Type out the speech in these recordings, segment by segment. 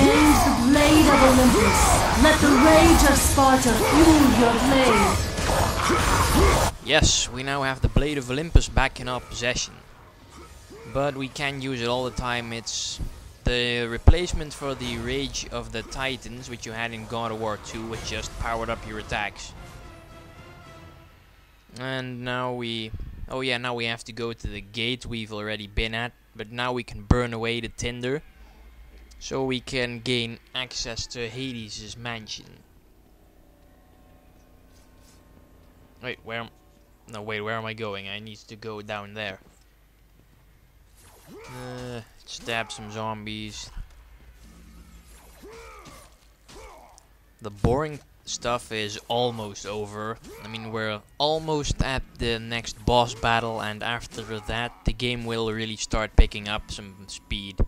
Engage the Blade of Olympus. Let the Rage of Sparta fuel your blade. Yes, we now have the Blade of Olympus back in our possession. But we can't use it all the time. It's the replacement for the Rage of the Titans, which you had in God of War II, which just powered up your attacks. And now we... oh yeah, now we have to go to the gate we've already been at. But now we can burn away the tinder, so we can gain access to Hades' mansion. Wait, where am... no, wait, where am I going? I need to go down there. Stab some zombies. The boring stuff is almost over. I mean, we're almost at the next boss battle, and after that, the game will really start picking up some speed.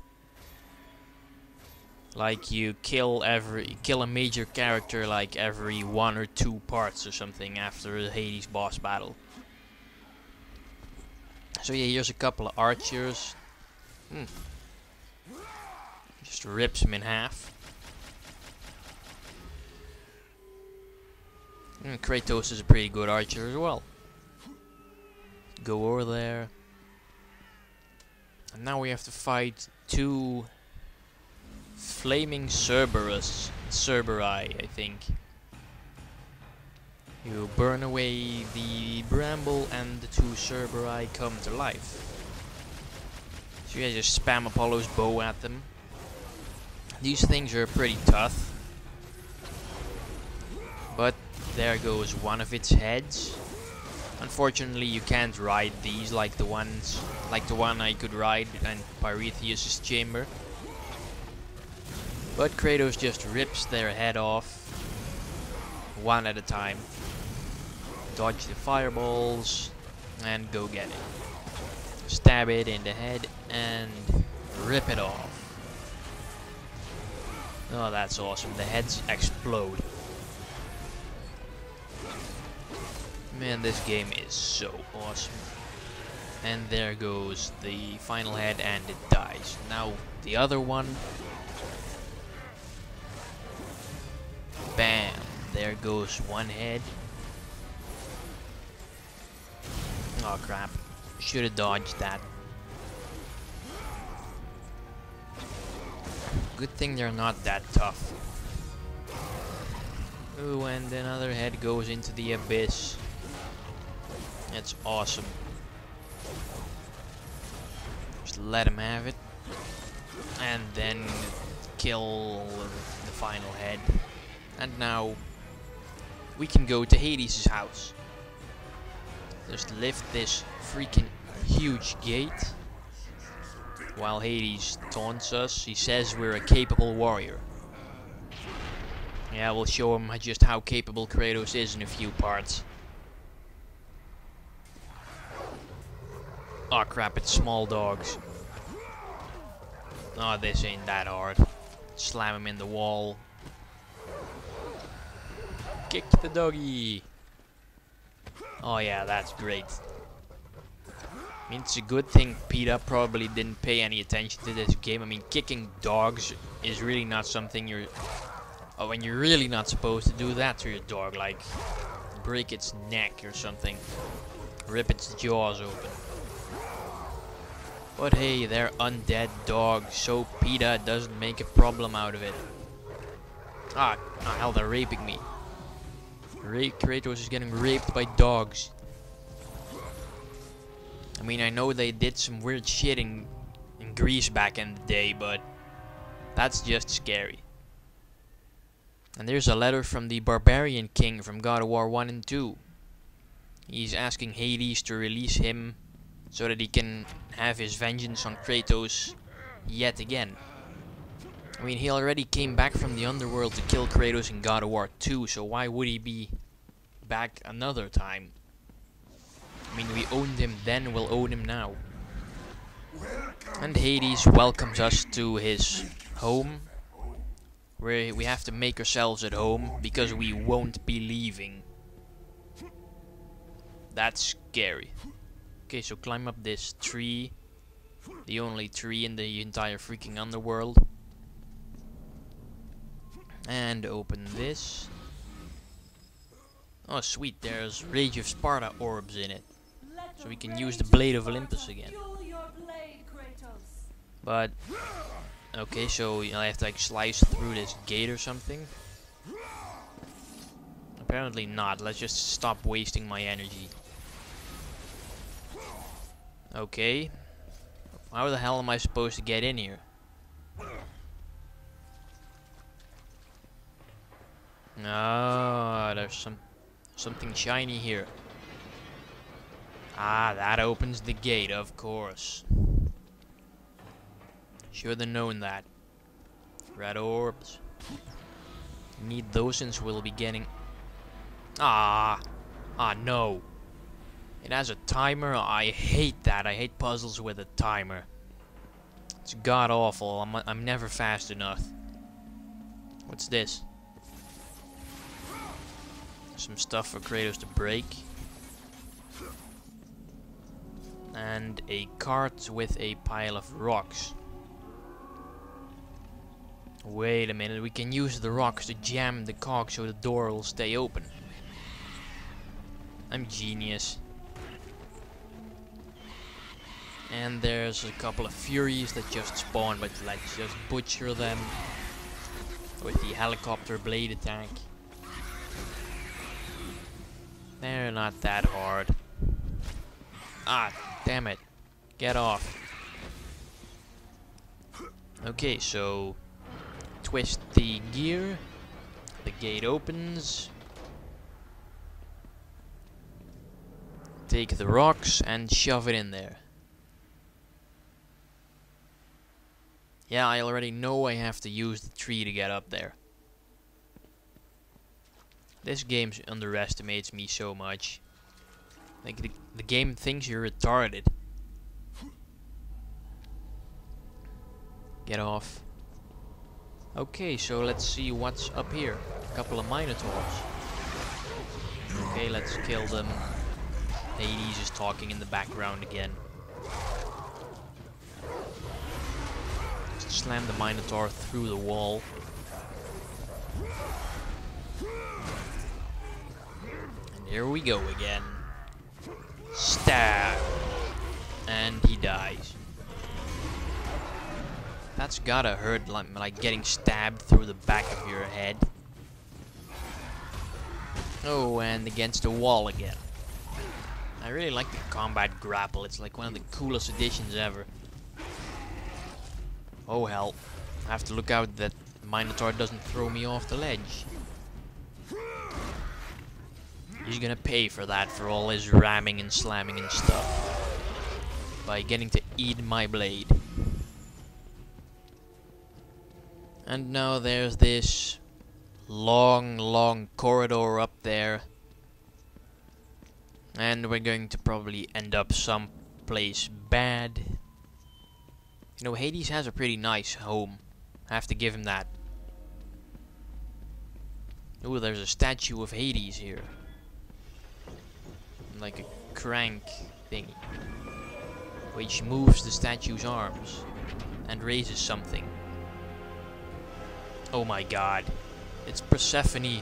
Like you kill a major character like every 1 or 2 parts or something after the Hades boss battle. So yeah, here's a couple of archers. Just rips them in half. Kratos is a pretty good archer as well. Go over there. And now we have to fight 2 flaming Cerberi, I think. You burn away the bramble and the 2 Cerberi come to life. So yeah, just spam Apollo's bow at them. These things are pretty tough. But there goes one of its heads. Unfortunately, you can't ride these like the one I could ride in Piretheus' chamber. But Kratos just rips their head off, one at a time. Dodge the fireballs, and go get it. Stab it in the head, and rip it off. Oh, that's awesome. The heads explode. Man, this game is so awesome. And there goes the final head, and it dies. Now, the other one... bam! There goes one head. Oh crap. Should have dodged that. Good thing they're not that tough. Ooh, and another head goes into the abyss. That's awesome. Just let him have it. And then kill the final head. And now we can go to Hades' house. Just lift this freaking huge gate while Hades taunts us. He says we're a capable warrior. Yeah, we'll show him just how capable Kratos is in a few parts. Oh crap, it's small dogs. Oh, this ain't that hard. Slam him in the wall. Kick the doggy. Oh yeah, that's great. I mean, it's a good thing PETA probably didn't pay any attention to this game. I mean, kicking dogs is really not something you're... oh, and you're really not supposed to do that to your dog. Like, break its neck or something. Rip its jaws open. But hey, they're undead dogs, so PETA doesn't make a problem out of it. Ah, oh, hell, they're raping me. Kratos is getting raped by dogs. I mean, I know they did some weird shit in Greece back in the day, but that's just scary. And there's a letter from the Barbarian King from God of War I and II. He's asking Hades to release him so that he can have his vengeance on Kratos yet again. I mean, he already came back from the underworld to kill Kratos in God of War II, so why would he be back another time? I mean, we owned him then, we'll own him now. And Hades welcomes us to his home, where we have to make ourselves at home, because we won't be leaving. That's scary. Okay, so climb up this tree, the only tree in the entire freaking underworld. And open this. Oh sweet, there's Rage of Sparta orbs in it. So we can use the Blade of Olympus again. But, okay, so I have to like slice through this gate or something. Apparently not, let's just stop wasting my energy. Okay. How the hell am I supposed to get in here? Ah, there's something shiny here. Ah, that opens the gate, of course. Should have known that. Red orbs. Need those since we'll be getting... Ah, no. It has a timer. I hate that. I hate puzzles with a timer. It's god awful. I'm never fast enough. What's this? Some stuff for Kratos to break. And a cart with a pile of rocks. Wait a minute, we can use the rocks to jam the cog so the door will stay open. I'm genius. And there's a couple of Furies that just spawned, but let's just butcher them with the helicopter blade attack. They're not that hard. Ah, damn it. Get off. Okay, so twist the gear. The gate opens. Take the rocks and shove it in there. Yeah, I already know I have to use the tree to get up there. This game underestimates me so much. Like, the game thinks you're retarded. Get off. Okay, so let's see what's up here. A couple of Minotaurs. Okay, let's kill them. Hades is talking in the background again. Slam the Minotaur through the wall. And here we go again. Stab! And he dies. That's gotta hurt, like getting stabbed through the back of your head. Oh, and against the wall again. I really like the combat grapple. It's like one of the coolest additions ever. Oh hell, I have to look out that Minotaur doesn't throw me off the ledge. He's gonna pay for that, for all his ramming and slamming and stuff. By getting to eat my blade. And now there's this long, long corridor up there. And we're going to probably end up someplace bad. You know, Hades has a pretty nice home. I have to give him that. Ooh, there's a statue of Hades here. Like a crank thingy. Which moves the statue's arms. And raises something. Oh my god. It's Persephone.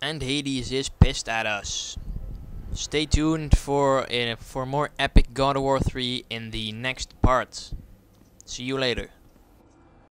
And Hades is pissed at us. Stay tuned for more epic God of War 3 in the next part. See you later.